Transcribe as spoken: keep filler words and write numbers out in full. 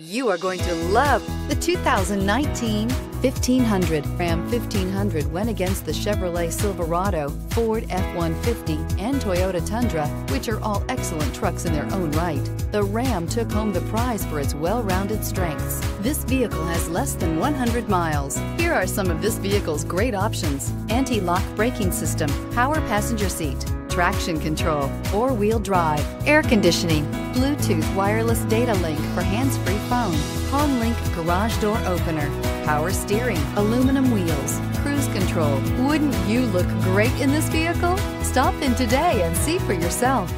You are going to love the two thousand nineteen fifteen hundred. Ram fifteen hundred went against the Chevrolet Silverado, Ford F one fifty, and Toyota Tundra, which are all excellent trucks in their own right. The Ram took home the prize for its well-rounded strengths. This vehicle has less than one hundred miles. Here are some of this vehicle's great options: anti-lock braking system, power passenger seat, traction control, four-wheel drive, air conditioning, Bluetooth wireless data link for hands-free phone, HomeLink garage door opener, power steering, aluminum wheels, cruise control. Wouldn't you look great in this vehicle? Stop in today and see for yourself.